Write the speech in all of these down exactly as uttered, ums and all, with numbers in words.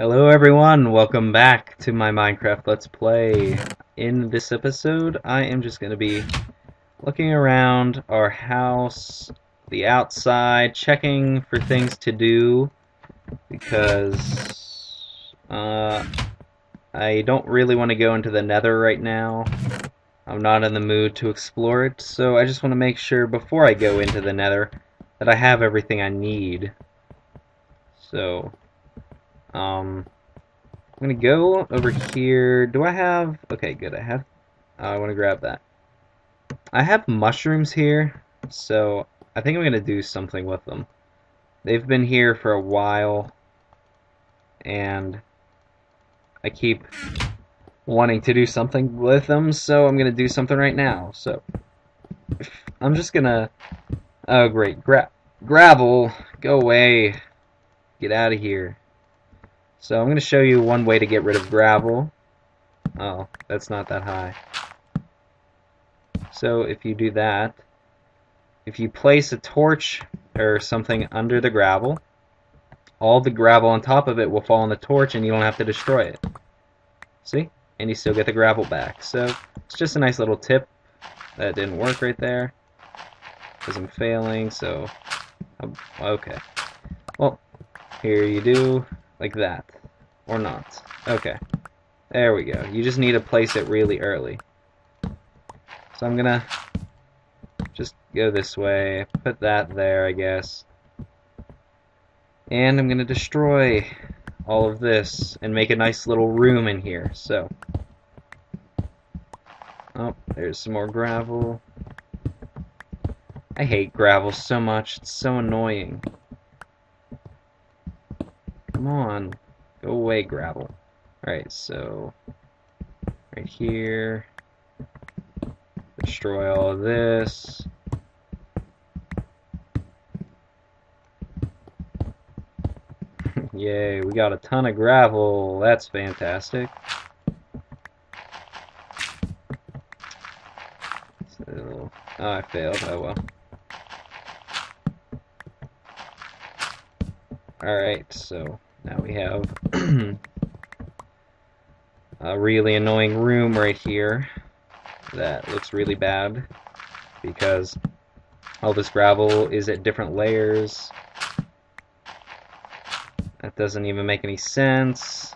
Hello everyone, welcome back to my Minecraft Let's Play. In this episode, I am just going to be looking around our house, the outside, checking for things to do, because uh, I don't really want to go into the Nether right now. I'm not in the mood to explore it, so I just want to make sure before I go into the Nether that I have everything I need. So... Um, I'm gonna go over here. Do I have... Okay, good, I have... Uh, I want to grab that. I have mushrooms here, so I think I'm gonna do something with them. They've been here for a while, and I keep wanting to do something with them, so I'm gonna do something right now. So, I'm just gonna... Oh, great. Gra- gravel! Go away! Get out of here. So I'm going to show you one way to get rid of gravel. Oh, that's not that high. So if you do that, if you place a torch or something under the gravel, all the gravel on top of it will fall on the torch and you don't have to destroy it. See? And you still get the gravel back. So it's just a nice little tip. That didn't work right there because I'm failing, so... Okay. Well, here you do... Like that. Or not. Okay. There we go. You just need to place it really early. So I'm gonna just go this way. Put that there, I guess. And I'm gonna destroy all of this and make a nice little room in here. So. Oh, there's some more gravel. I hate gravel so much. It's so annoying. Come on, go away, gravel. Alright, so right here, destroy all of this. Yay, we got a ton of gravel. That's fantastic. So, oh, I failed. Oh well. Alright, so now we have a really annoying room right here that looks really bad because all this gravel is at different layers. That doesn't even make any sense.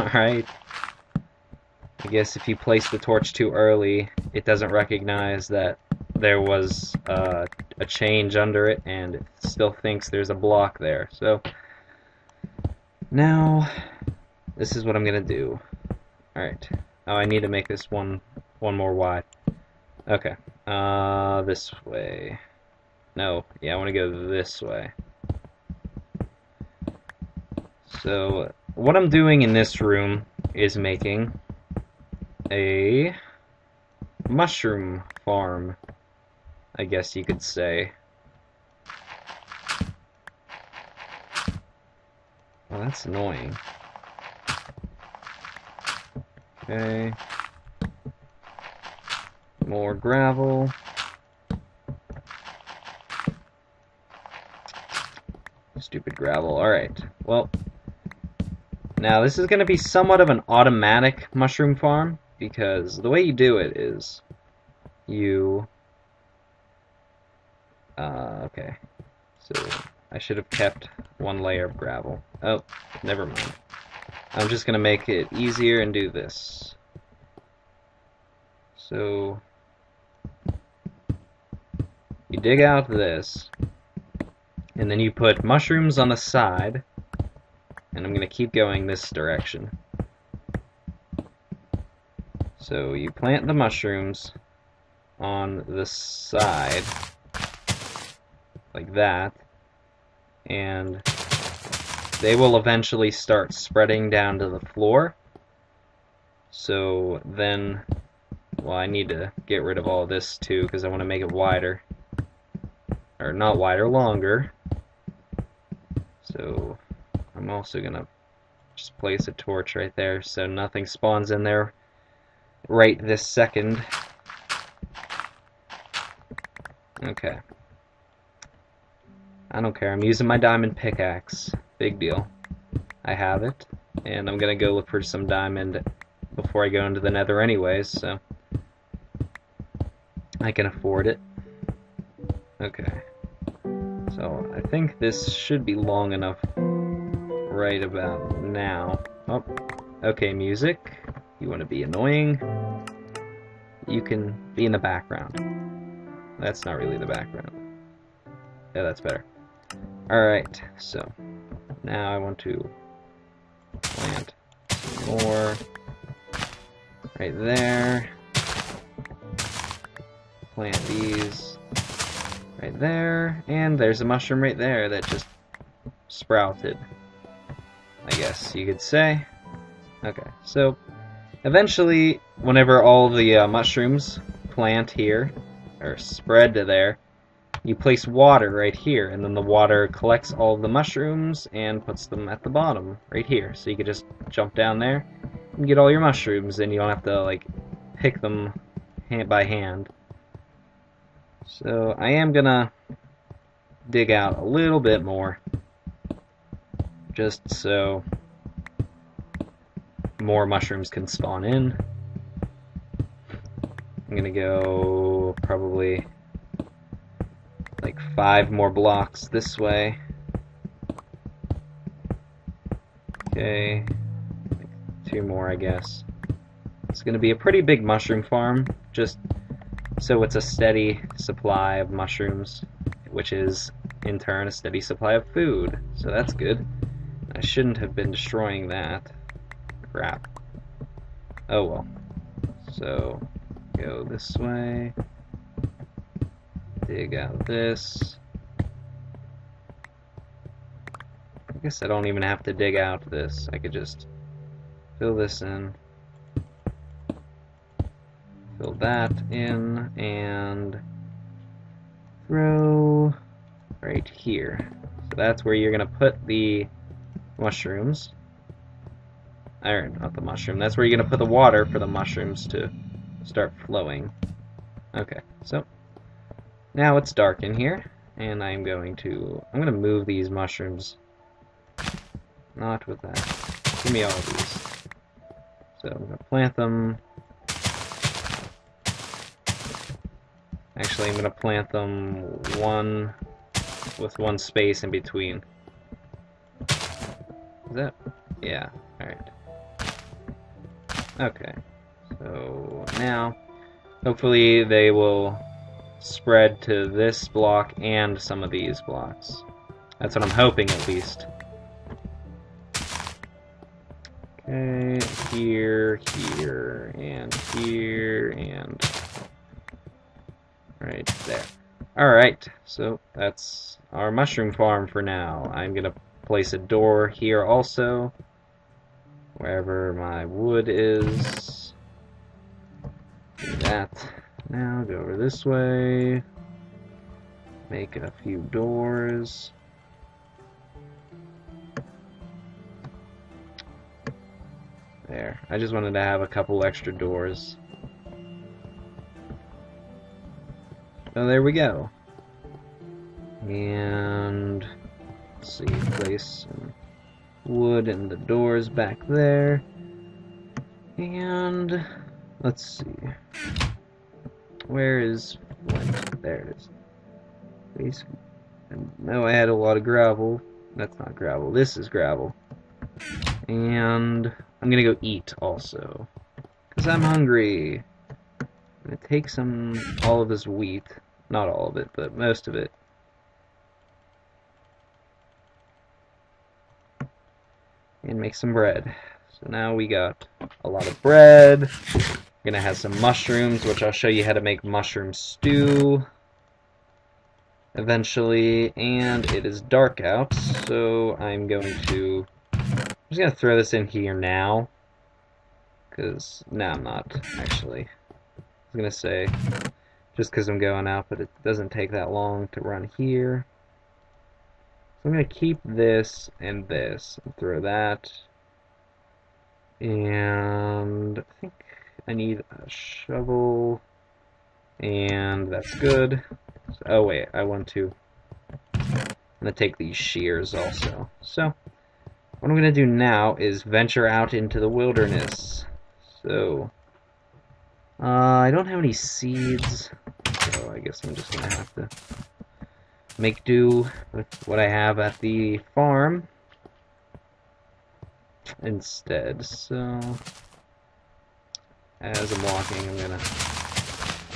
Alright. I guess if you place the torch too early, it doesn't recognize that there was uh, a change under it, and it still thinks there's a block there. So now this is what I'm gonna do. All right. Oh, I need to make this one one more wide. Okay. Uh, this way. No. Yeah, I want to go this way. So what I'm doing in this room is making a mushroom farm, I guess you could say. Well, that's annoying. Okay. More gravel. Stupid gravel. Alright. Well, now this is going to be somewhat of an automatic mushroom farm, because the way you do it is you... Uh, okay, so I should have kept one layer of gravel. Oh, never mind. I'm just going to make it easier and do this. So, you dig out this, and then you put mushrooms on the side, and I'm going to keep going this direction. So, you plant the mushrooms on the side, like that, and they will eventually start spreading down to the floor. So then, well, I need to get rid of all of this too, because I want to make it wider, or not wider, longer. So I'm also gonna just place a torch right there so nothing spawns in there right this second. Okay, I don't care. I'm using my diamond pickaxe. Big deal. I have it, and I'm gonna go look for some diamond before I go into the nether anyways, so I can afford it. Okay, so I think this should be long enough right about now. Oh, okay, music, you want to be annoying, you can be in the background. That's not really the background. Yeah, that's better. Alright, so now I want to plant more right there. Plant these right there, and there's a mushroom right there that just sprouted, I guess you could say. Okay, so eventually, whenever all the uh, mushrooms plant here, or spread to there, you place water right here, and then the water collects all the mushrooms and puts them at the bottom right here. So you can just jump down there and get all your mushrooms, and you don't have to like pick them hand by hand. So I am gonna dig out a little bit more, just so more mushrooms can spawn in. I'm gonna go probably like five more blocks this way. Okay, two more, I guess. It's gonna be a pretty big mushroom farm, just so it's a steady supply of mushrooms, which is in turn a steady supply of food, so that's good. I shouldn't have been destroying that. Crap. Oh well. So go this way, dig out this. I guess I don't even have to dig out this, I could just fill this in, fill that in, and throw right here. So that's where you're gonna put the mushrooms. Or not the mushroom, that's where you're gonna put the water for the mushrooms to start flowing. Okay, so now it's dark in here, and I'm going to I'm gonna move these mushrooms. Not with that. Give me all of these. So I'm gonna plant them. Actually, I'm gonna plant them one with one space in between. Is that? Yeah. All right. Okay. So now, hopefully they will spread to this block and some of these blocks. That's what I'm hoping, at least. Okay, here, here, and here, and right there. Alright, so that's our mushroom farm for now. I'm gonna place a door here also, wherever my wood is. Do that. Now go over this way, make a few doors. There. I just wanted to have a couple extra doors. So there we go. And let's see, place some wood and the doors back there. And let's see. Where is flint? There it is. Please. No, I had a lot of gravel. That's not gravel. This is gravel. And I'm gonna go eat also, cause I'm hungry. I'm gonna take some all of this wheat. Not all of it, but most of it. And make some bread. So now we got a lot of bread. Gonna have some mushrooms, which I'll show you how to make mushroom stew eventually. And it is dark out, so I'm going to I'm just gonna throw this in here now, cause no, I'm not actually. I was gonna say just cause I'm going out, but it doesn't take that long to run here. So I'm gonna keep this and this and throw that. And I think I need a shovel, and that's good. So, oh wait, I want to I'm gonna take these shears also. So what I'm gonna do now is venture out into the wilderness. So uh, I don't have any seeds, so I guess I'm just gonna have to make do with what I have at the farm instead. So as I'm walking, I'm gonna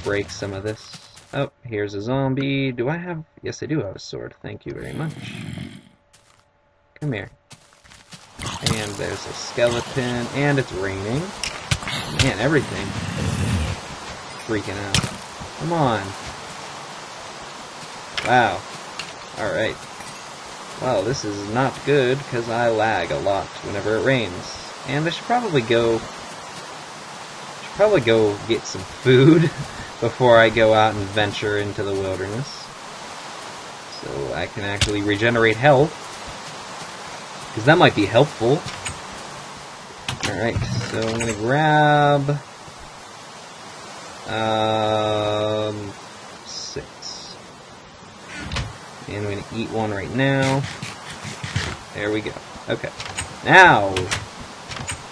break some of this. Oh, here's a zombie. Do I have... Yes, I do have a sword. Thank you very much. Come here. And there's a skeleton. And it's raining. Man, everything. Freaking out. Come on. Wow. Alright. Well, this is not good, because I lag a lot whenever it rains. And I should probably go... should probably go get some food before I go out and venture into the wilderness, so I can actually regenerate health, because that might be helpful. Alright, so I'm gonna grab um, six, and I'm gonna eat one right now. There we go. Okay, now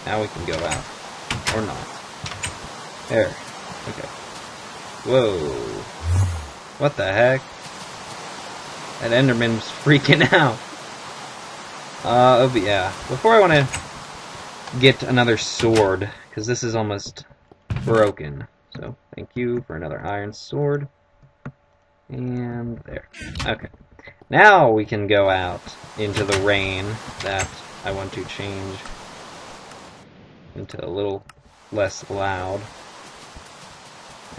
now we can go out, or not. There. Okay. Whoa. What the heck? That Enderman's freaking out. Uh, oh, but yeah. Before I want to get another sword, because this is almost broken. So, thank you for another iron sword. And there. Okay. Now we can go out into the rain that I want to change into a little less loud.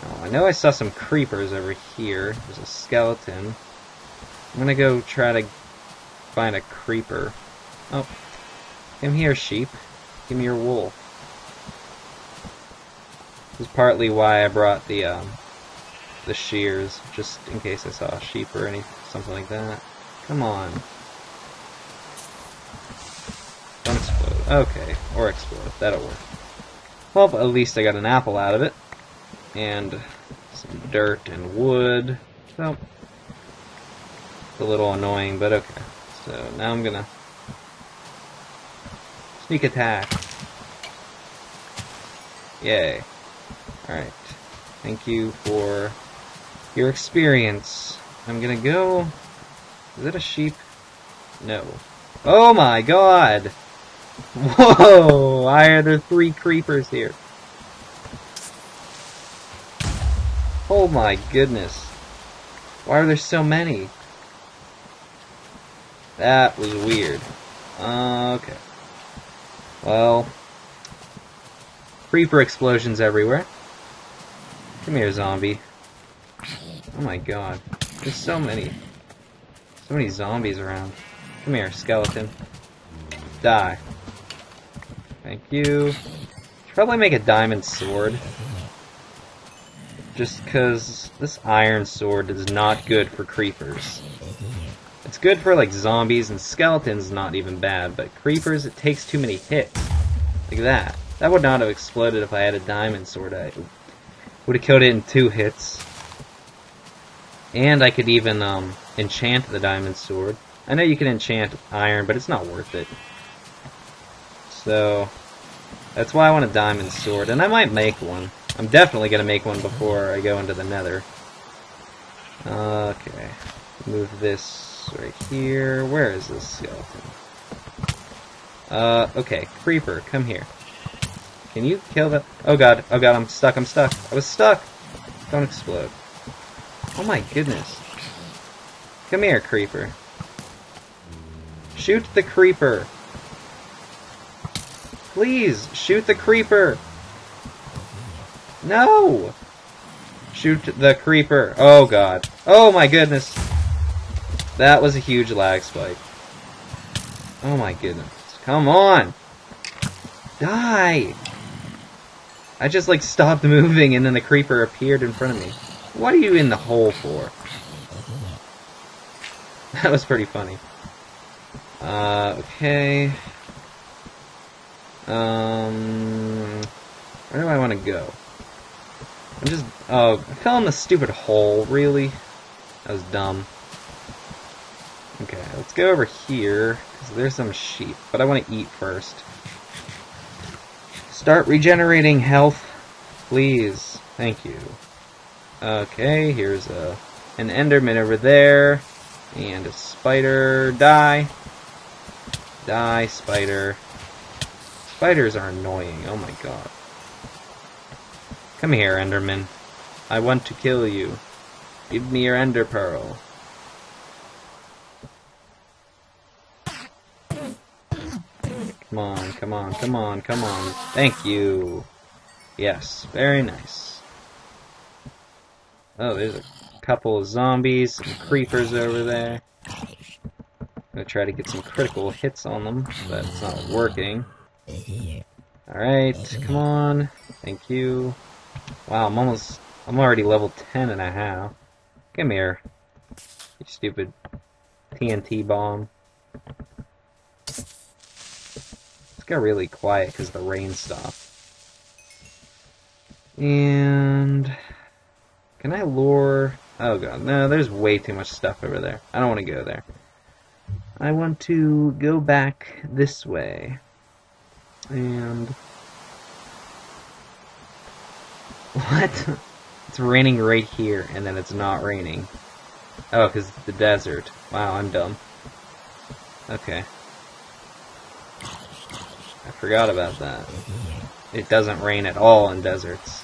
Oh, I know I saw some creepers over here. There's a skeleton. I'm gonna go try to find a creeper. Oh, come here, sheep. Give me your wool. This is partly why I brought the um, the shears, just in case I saw a sheep or anything, something like that. Come on. Don't explode. Okay, or explode. That'll work. Well, but at least I got an apple out of it. And some dirt and wood. So, it's a little annoying, but okay. So, now I'm gonna sneak attack. Yay. Alright. Thank you for your experience. I'm gonna go... Is that a sheep? No. Oh my god! Whoa! Why are there three creepers here? Oh my goodness. Why are there so many? That was weird. Uh, okay. Well, creeper explosions everywhere. Come here, zombie. Oh my god. There's so many. So many zombies around. Come here, skeleton. Die. Thank you. Should probably make a diamond sword. Just because this iron sword is not good for creepers. It's good for like zombies and skeletons, not even bad, but creepers, it takes too many hits. Like that. That would not have exploded if I had a diamond sword. I would have killed it in two hits. And I could even um, enchant the diamond sword. I know you can enchant iron, but it's not worth it. So, that's why I want a diamond sword, and I might make one. I'm definitely going to make one before I go into the nether. Okay. Move this right here. Where is this skeleton? Uh, okay. Creeper, come here. Can you kill the... Oh god, oh god, I'm stuck, I'm stuck. I was stuck! Don't explode. Oh my goodness. Come here, creeper. Shoot the creeper! Please, shoot the creeper! No! Shoot the creeper. Oh god. Oh my goodness. That was a huge lag spike. Oh my goodness. Come on! Die! I just like stopped moving and then the creeper appeared in front of me. What are you in the hole for? That was pretty funny. Uh, okay. Um... Where do I want to go? I'm just, oh, I fell in the stupid hole, really? That was dumb. Okay, let's go over here, because There's some sheep, but I want to eat first. Start regenerating health, please. Thank you. Okay, here's a an enderman over there. And a spider. Die. Die, spider. Spiders are annoying. Oh my god. Come here, enderman. I want to kill you. Give me your ender pearl. Come on, come on, come on, come on. Thank you. Yes, very nice. Oh, there's a couple of zombies and creepers over there. I'm gonna try to get some critical hits on them, but it's not working. Alright, come on. Thank you. Wow, I'm almost... I'm already level ten and a half. Come here. You stupid T N T bomb. Got really quiet because the rain stopped. And can I lure? Oh god, no, there's way too much stuff over there. I don't want to go there. I want to go back this way. And what? It's raining right here and then it's not raining. Oh, because it's the desert. Wow, I'm dumb. Okay. I forgot about that. It doesn't rain at all in deserts.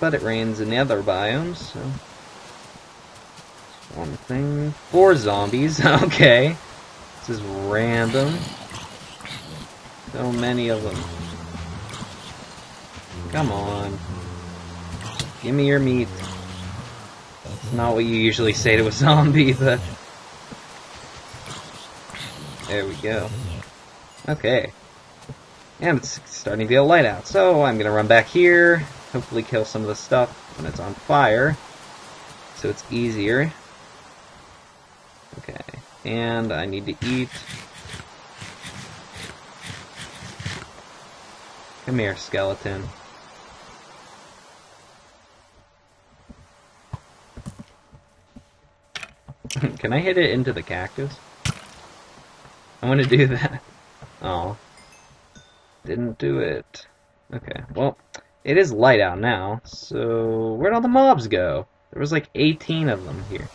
But it rains in the other biomes, so... That's one thing. Four zombies, okay. This is random. So many of them. Come on. Give me your meat. It's not what you usually say to a zombie, but... There we go. Okay, and it's starting to get light out, so I'm gonna run back here, hopefully kill some of the stuff when it's on fire, so it's easier. Okay, and I need to eat. Come here, skeleton. Can I hit it into the cactus? I want to do that. Oh, didn't do it. Okay, well, it is light out now, so where'd all the mobs go? There was like eighteen of them here.